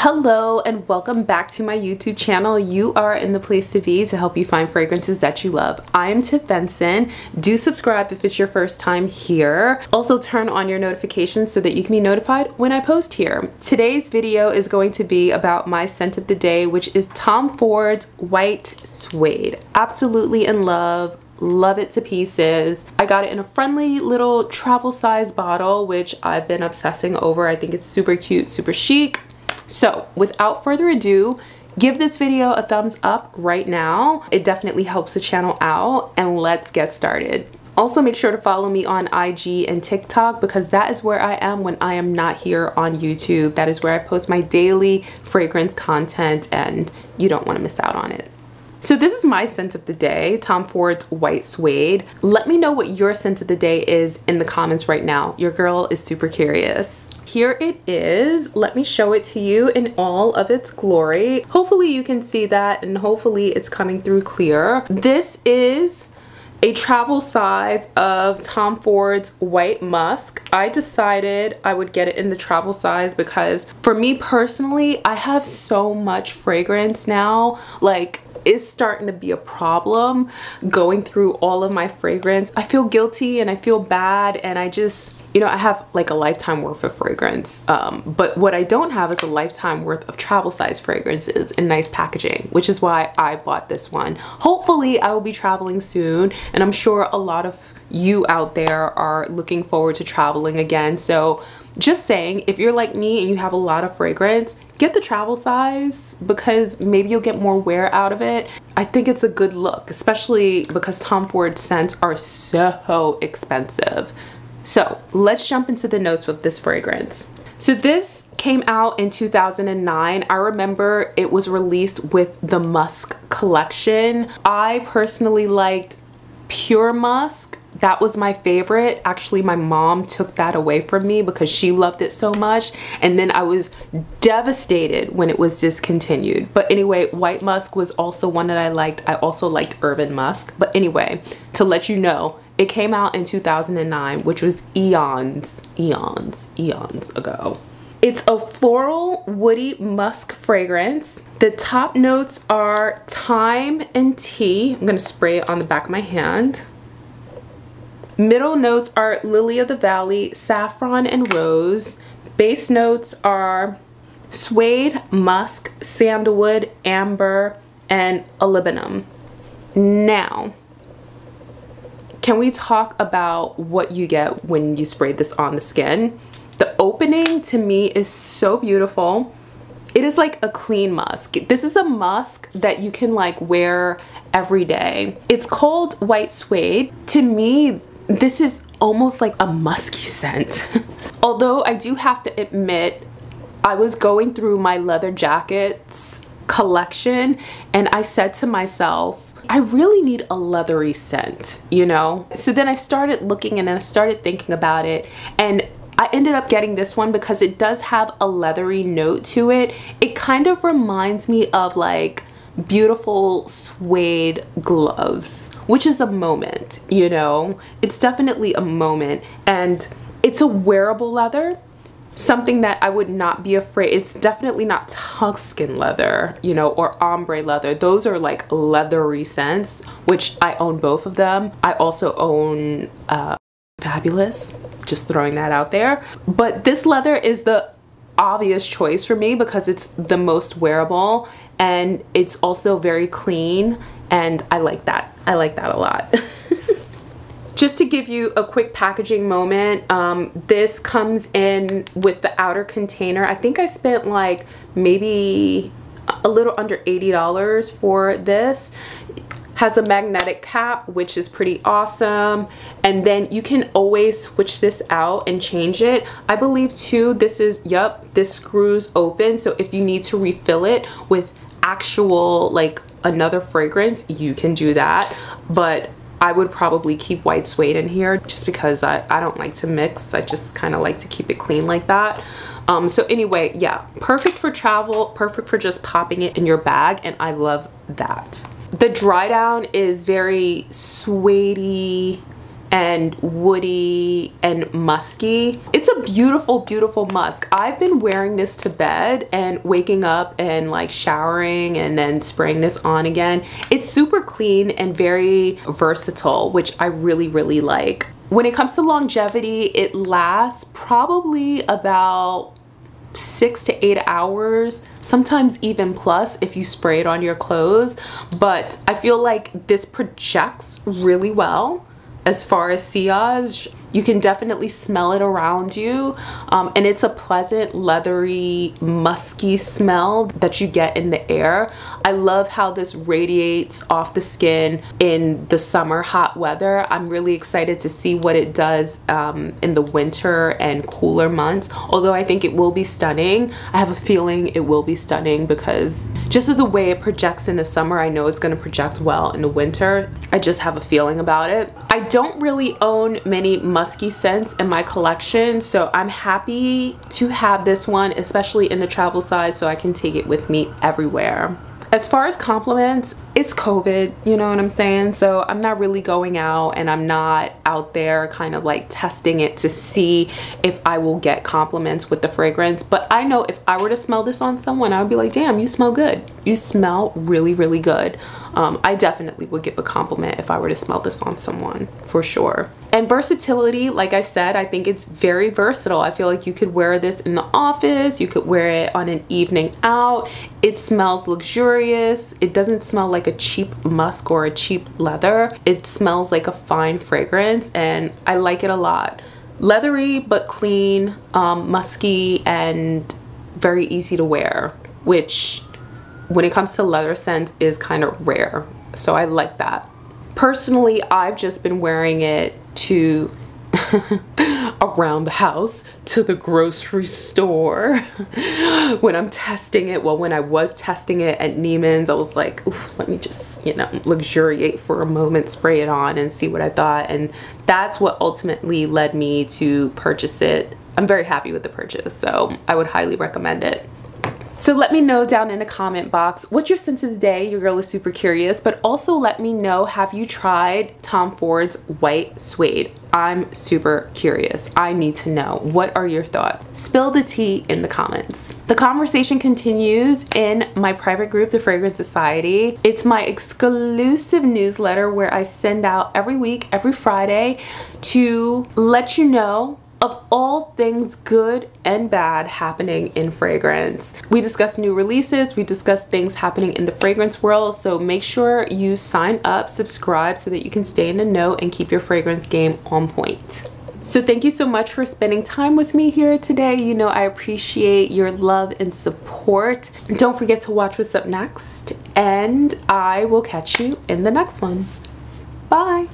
Hello and welcome back to my YouTube channel. You are in the place to be to help you find fragrances that you love. I am Tiff Benson. Do subscribe if it's your first time here. Also turn on your notifications so that you can be notified when I post here. Today's video is going to be about my scent of the day, which is Tom Ford's White Suede. Absolutely in love. Love it to pieces. I got it in a friendly little travel size bottle, which I've been obsessing over. I think it's super cute, super chic. So without further ado, give this video a thumbs up right now. It definitely helps the channel out, and let's get started. Also, make sure to follow me on IG and TikTok because that is where I am when I am not here on YouTube. That is where I post my daily fragrance content, and you don't want to miss out on it. So this is my scent of the day, Tom Ford's White Suede. Let me know what your scent of the day is in the comments right now. Your girl is super curious. Here it is. Let me show it to you in all of its glory. Hopefully you can see that, and hopefully it's coming through clear. This is a travel size of Tom Ford's White Musk. I decided I would get it in the travel size because for me personally, I have so much fragrance now. Like, it's starting to be a problem going through all of my fragrance. I feel guilty and I feel bad, and I just, you know, I have like a lifetime worth of fragrance, but what I don't have is a lifetime worth of travel size fragrances in nice packaging, which is why I bought this one. Hopefully I will be traveling soon, and I'm sure a lot of you out there are looking forward to traveling again. So just saying, if you're like me and you have a lot of fragrance, get the travel size because maybe you'll get more wear out of it. I think it's a good look, especially because Tom Ford scents are so expensive. So let's jump into the notes with this fragrance. So this came out in 2009. I remember it was released with the Musk collection. I personally liked Pure Musk. That was my favorite. Actually, my mom took that away from me because she loved it so much. And then I was devastated when it was discontinued. But anyway, White Musk was also one that I liked. I also liked Urban Musk. But anyway, to let you know, it came out in 2009, which was eons ago. It's a floral, woody musk fragrance. The top notes are thyme and tea. I'm gonna spray it on the back of my hand. Middle notes are lily of the valley, saffron, and rose. Base notes are suede, musk, sandalwood, amber, and olibanum. Now, can we talk about what you get when you spray this on the skin? The opening to me is so beautiful. It is like a clean musk. This is a musk that you can like wear every day. It's called White Suede. To me, this is almost like a musky scent. Although I do have to admit, I was going through my leather jackets collection and I said to myself, I really need a leathery scent, you know? So then I started looking and I started thinking about it, and I ended up getting this one because it does have a leathery note to it. It kind of reminds me of like beautiful suede gloves, which is a moment, you know? It's definitely a moment, and it's a wearable leather, something that I would not be afraid. It's definitely not Tuscan leather, you know, or ombre leather. Those are like leathery scents, which I own both of them. I also own Fabulous, just throwing that out there. But this leather is the obvious choice for me because it's the most wearable, and it's also very clean, and I like that. I like that a lot. Just to give you a quick packaging moment, this comes in with the outer container. I think I spent like maybe a little under $80 for this. Has a magnetic cap, which is pretty awesome. And then you can always switch this out and change it. I believe too, this is, yep, this screws open. So if you need to refill it with actual, like another fragrance, you can do that. But I would probably keep White Suede in here just because I don't like to mix. I just kind of like to keep it clean like that. So anyway, yeah, perfect for travel, perfect for just popping it in your bag. And I love that. The dry down is very suede-y and woody and musky. It's a beautiful, beautiful musk. I've been wearing this to bed and waking up and like showering and then spraying this on again. It's super clean and very versatile, which I really, really like. When it comes to longevity, it lasts probably about 6 to 8 hours, sometimes even plus if you spray it on your clothes. But I feel like this projects really well. As far as sillage, you can definitely smell it around you, and it's a pleasant, leathery, musky smell that you get in the air. I love how this radiates off the skin in the summer hot weather. I'm really excited to see what it does in the winter and cooler months, although I think it will be stunning. I have a feeling it will be stunning because just of the way it projects in the summer, I know it's gonna project well in the winter. I just have a feeling about it. I don't really own many musky scents in my collection, so I'm happy to have this one, especially in the travel size, so I can take it with me everywhere. As far as compliments, it's COVID, you know what I'm saying? So I'm not really going out and I'm not out there kind of like testing it to see if I will get compliments with the fragrance. But I know if I were to smell this on someone, I would be like, damn, you smell good. You smell really, really good. I definitely would give a compliment if I were to smell this on someone, for sure. And versatility, like I said, I think it's very versatile. I feel like you could wear this in the office, you could wear it on an evening out. It smells luxurious. It doesn't smell like a cheap musk or a cheap leather. It smells like a fine fragrance and I like it a lot. Leathery but clean, musky and very easy to wear, which when it comes to leather scents is kind of rare, so I like that. Personally, I've just been wearing it to around the house, to the grocery store. When I'm testing it, well, when I was testing it at Neiman's, I was like, oof, let me just, you know, luxuriate for a moment, spray it on and see what I thought. And that's what ultimately led me to purchase it. I'm very happy with the purchase, so I would highly recommend it. So let me know down in the comment box, what's your scent of the day? Your girl is super curious, but also let me know, have you tried Tom Ford's White Suede? I'm super curious. I need to know. What are your thoughts? Spill the tea in the comments. The conversation continues in my private group, The Fragrance Society. It's my exclusive newsletter where I send out every week, every Friday, to let you know of all things good and bad happening in fragrance. We discuss new releases, we discuss things happening in the fragrance world, so make sure you sign up, subscribe, so that you can stay in the know and keep your fragrance game on point. So thank you so much for spending time with me here today. You know I appreciate your love and support. Don't forget to watch what's up next, and I will catch you in the next one. Bye!